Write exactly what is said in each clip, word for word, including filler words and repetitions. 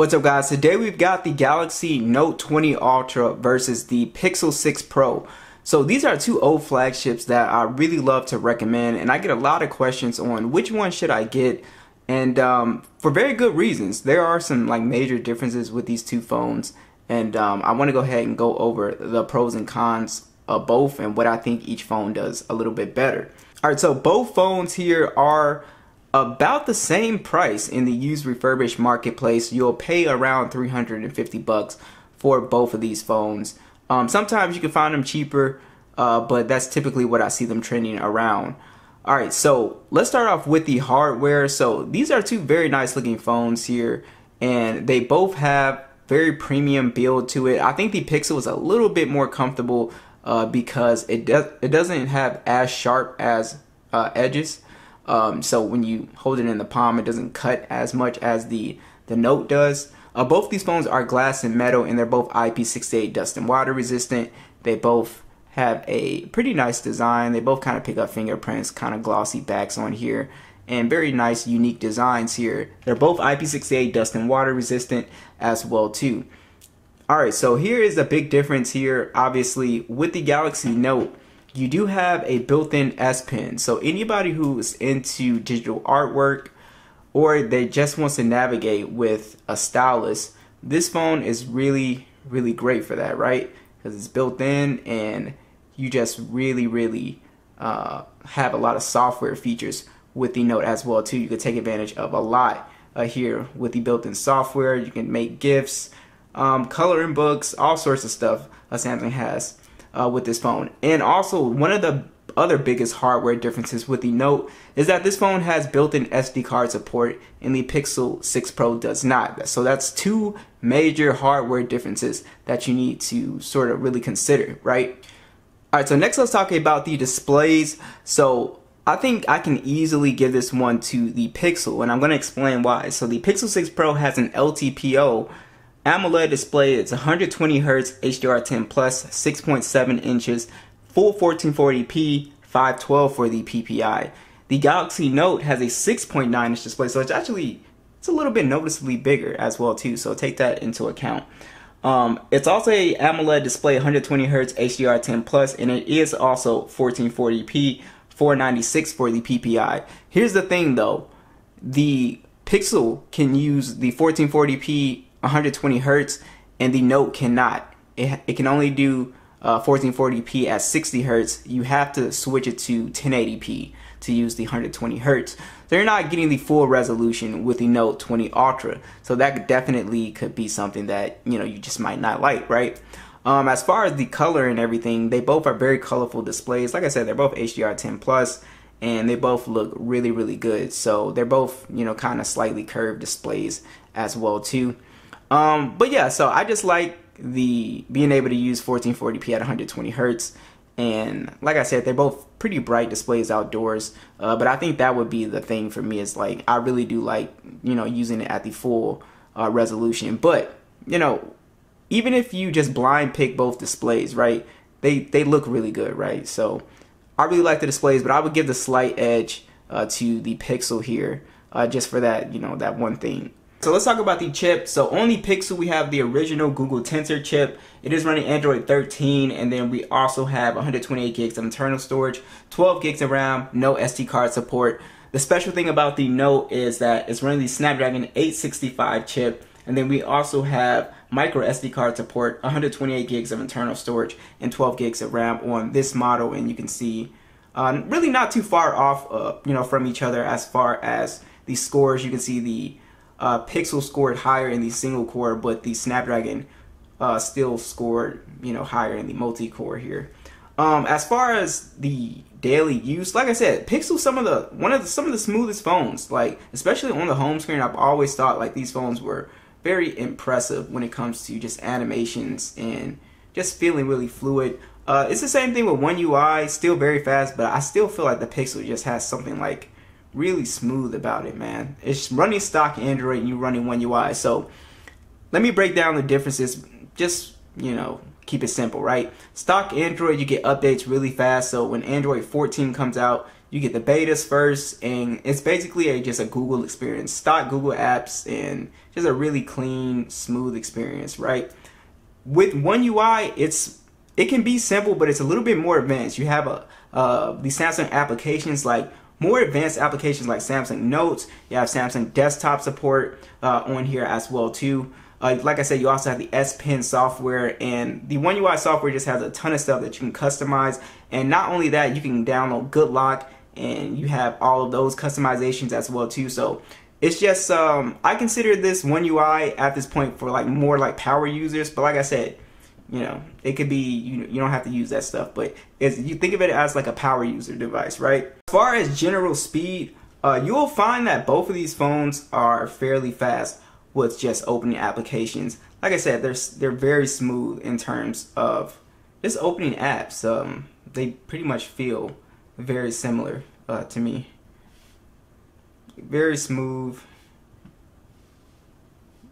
What's up guys, today we've got the Galaxy Note twenty Ultra versus the Pixel six Pro. So these are two old flagships that I really love to recommend, and I get a lot of questions on which one should I get, and um, for very good reasons. There are some like major differences with these two phones, and um, I want to go ahead and go over the pros and cons of both and what I think each phone does a little bit better. Alright, so both phones here are about the same price in the used refurbished marketplace. You'll pay around three hundred fifty bucks for both of these phones. Um, sometimes you can find them cheaper, uh, but that's typically what I see them trending around. Alright, so let's start off with the hardware. So these are two very nice looking phones here, and they both have very premium build to it. I think the Pixel is a little bit more comfortable uh, because it, does, it doesn't have as sharp as uh, edges. Um, so when you hold it in the palm, it doesn't cut as much as the, the Note does. Uh, both these phones are glass and metal, and they're both I P sixty-eight dust and water resistant. They both have a pretty nice design. They both kind of pick up fingerprints, kind of glossy backs on here, and very nice unique designs here. They're both I P sixty-eight dust and water resistant as well too. Alright, so here is a big difference here. Obviously with the Galaxy Note, you do have a built-in S Pen. So anybody who's into digital artwork or they just wants to navigate with a stylus, this phone is really, really great for that, right? Because it's built in and you just really, really uh, have a lot of software features with the Note as well too. You can take advantage of a lot uh, here with the built-in software. You can make GIFs, um, coloring books, all sorts of stuff uh, Samsung has. Uh, with this phone. And also one of the other biggest hardware differences with the Note is that this phone has built-in S D card support and the Pixel six Pro does not. So that's two major hardware differences that you need to sort of really consider, right? Alright, so next let's talk about the displays. So I think I can easily give this one to the Pixel, and I'm going to explain why. So the Pixel six Pro has an L T P O AMOLED display. It's one hundred twenty hertz H D R ten plus, six point seven inches, full fourteen forty p, five twelve for the P P I. The Galaxy Note has a six point nine inch display, so it's actually it's a little bit noticeably bigger as well too, so take that into account. Um, it's also a AMOLED display, one hundred twenty hertz H D R ten plus, and it is also fourteen forty p, four ninety-six for the P P I. Here's the thing though, the Pixel can use the fourteen forty p one hundred twenty hertz, and the Note cannot. It, it can only do uh, fourteen forty p at sixty hertz. You have to switch it to ten eighty p to use the one hundred twenty hertz. So you're not getting the full resolution with the Note twenty Ultra. So that definitely could be something that, you know, you just might not like, right? Um, as far as the color and everything, they both are very colorful displays. Like I said, they're both H D R ten plus, and they both look really, really good. So they're both, you know, kind of slightly curved displays as well too. Um, but yeah, so I just like the being able to use fourteen forty p at one hundred twenty hertz, and like I said, they're both pretty bright displays outdoors, uh, but I think that would be the thing for me, is like I really do like, you know, using it at the full uh, resolution. But you know, even if you just blind pick both displays, right, they they look really good, right? So I really like the displays, but I would give the slight edge uh, to the Pixel here, uh, just for that, you know, that one thing. So let's talk about the chip. So on the Pixel, we have the original Google Tensor chip. It is running Android thirteen, and then we also have one hundred twenty-eight gigs of internal storage, twelve gigs of RAM, no S D card support. The special thing about the Note is that it's running the Snapdragon eight sixty-five chip, and then we also have micro S D card support, one hundred twenty-eight gigs of internal storage, and twelve gigs of RAM on this model. And you can see uh, really not too far off, uh, you know, from each other as far as the scores. You can see the Uh, Pixel scored higher in the single core, but the Snapdragon uh, still scored, you know, higher in the multi-core here. Um, as far as the daily use, like I said, Pixel some of the one of the, some of the smoothest phones, like especially on the home screen. I've always thought like these phones were very impressive when it comes to just animations and just feeling really fluid. Uh, it's the same thing with One U I, still very fast, but I still feel like the Pixel just has something like really smooth about it, man. It's running stock Android and you running One U I. So let me break down the differences. Just, you know, keep it simple, right? Stock Android, you get updates really fast. So when Android fourteen comes out, you get the betas first, and it's basically a, just a Google experience, stock Google apps, and just a really clean, smooth experience, right? With One U I, it's it can be simple, but it's a little bit more advanced. You have a uh, the Samsung applications, like more advanced applications like Samsung Notes. You have Samsung desktop support uh, on here as well too. Uh, like I said, you also have the S Pen software, and the One U I software just has a ton of stuff that you can customize. And not only that, you can download Good Lock, and you have all of those customizations as well too. So it's just um, I consider this One U I at this point for like more like power users. But like I said, you know, it could be you, you don't have to use that stuff, but it's, you think of it as like a power user device, right? As far as general speed, uh, you'll find that both of these phones are fairly fast with just opening applications. Like I said, they're they're very smooth in terms of just opening apps. Um, they pretty much feel very similar uh, to me. Very smooth.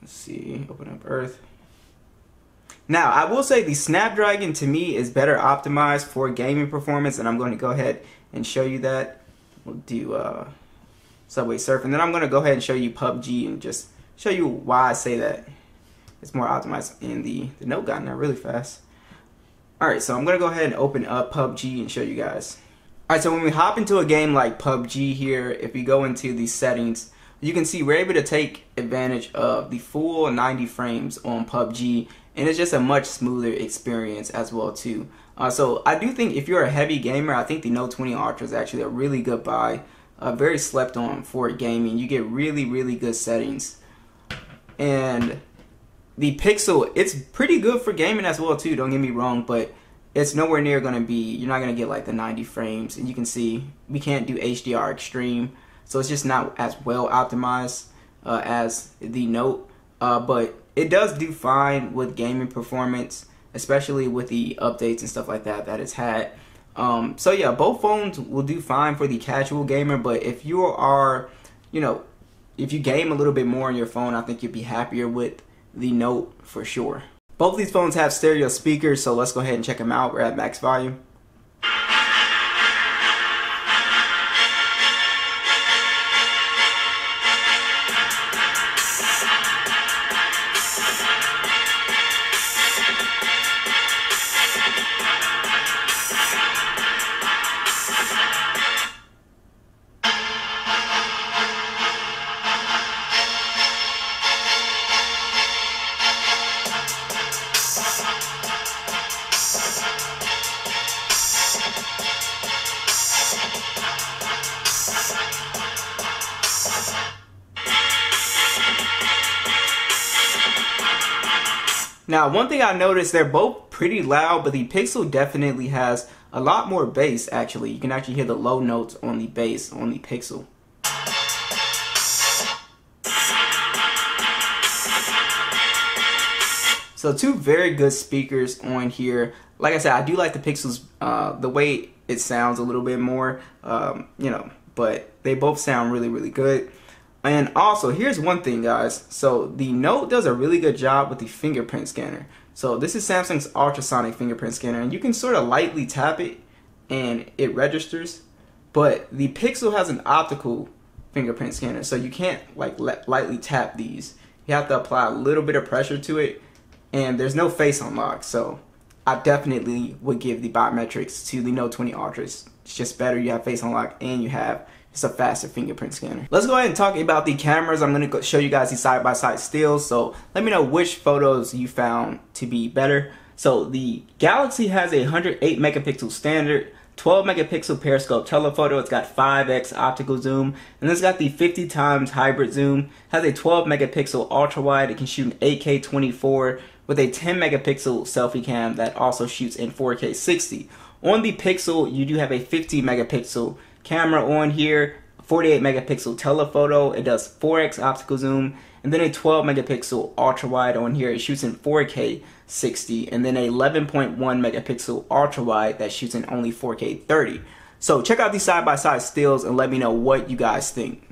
Let's see, open up Earth. Now, I will say the Snapdragon to me is better optimized for gaming performance, and I'm going to go ahead and show you that. We'll do uh, Subway Surf, and then I'm going to go ahead and show you P U B G and just show you why I say that it's more optimized. In the the Note got in there really fast. All right, so I'm gonna go ahead and open up P U B G and show you guys. All right, so when we hop into a game like P U B G here, if we go into the settings, you can see we're able to take advantage of the full ninety frames on P U B G, and it's just a much smoother experience as well too. Uh, so I do think if you're a heavy gamer, I think the Note twenty Ultra is actually a really good buy. Uh, very slept on for gaming. You get really really good settings. And the Pixel, it's pretty good for gaming as well too, don't get me wrong, but it's nowhere near going to be, you're not going to get like the ninety frames, and you can see we can't do H D R Extreme, so it's just not as well optimized uh, as the Note, uh, but it does do fine with gaming performance, especially with the updates and stuff like that that it's had. Um, so yeah, both phones will do fine for the casual gamer, but if you are, you know, if you game a little bit more on your phone, I think you'd be happier with the Note for sure. Both of these phones have stereo speakers, so let's go ahead and check them out. We're at max volume. Now, one thing I noticed, they're both pretty loud, but the Pixel definitely has a lot more bass, actually. You can actually hear the low notes on the bass on the Pixel. So two very good speakers on here. Like I said, I do like the Pixel's, uh, the way it sounds a little bit more, um, you know, but they both sound really, really good. And also, here's one thing, guys. So the Note does a really good job with the fingerprint scanner. So this is Samsung's ultrasonic fingerprint scanner, and you can sort of lightly tap it and it registers, but the Pixel has an optical fingerprint scanner, so you can't like lightly tap these. You have to apply a little bit of pressure to it, and there's no face unlock. So I definitely would give the biometrics to the Note twenty Ultra. It's just better. You have face unlock and you have it's a faster fingerprint scanner. Let's go ahead and talk about the cameras. I'm going to show you guys the side-by-side stills, so let me know which photos you found to be better. So the Galaxy has a one hundred eight megapixel standard, twelve megapixel periscope telephoto. It's got five X optical zoom, and it's got the fifty times hybrid zoom. Has a twelve megapixel ultra wide. It can shoot in eight K twenty-four with a ten megapixel selfie cam that also shoots in four K sixty. On the Pixel, you do have a fifty megapixel camera on here, forty-eight megapixel telephoto. It does four X optical zoom, and then a twelve megapixel ultra wide on here. It shoots in four K sixty, and then a eleven point one megapixel ultra wide that shoots in only four K thirty. So check out these side-by-side stills and let me know what you guys think.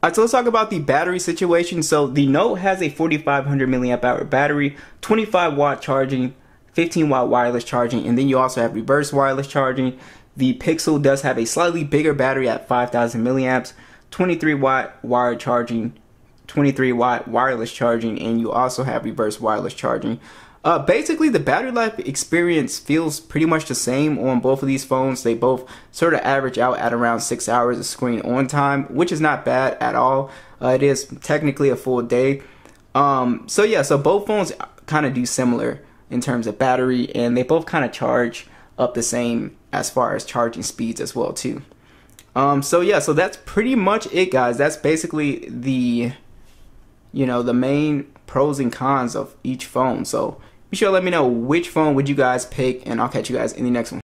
Alright, so let's talk about the battery situation. So the Note has a forty-five hundred milliamp hour battery, twenty-five watt charging, fifteen watt wireless charging, and then you also have reverse wireless charging. The Pixel does have a slightly bigger battery at five thousand milliamps, twenty-three watt wired charging, twenty-three watt wireless charging, and you also have reverse wireless charging. Uh, basically, the battery life experience feels pretty much the same on both of these phones. They both sort of average out at around six hours of screen on time, which is not bad at all. Uh, it is technically a full day. Um, so yeah, so both phones kind of do similar in terms of battery, and they both kind of charge up the same as far as charging speeds as well too. Um, so yeah, so that's pretty much it, guys. That's basically the, you know, the main pros and cons of each phone. So be sure to let me know which phone would you guys pick, and I'll catch you guys in the next one.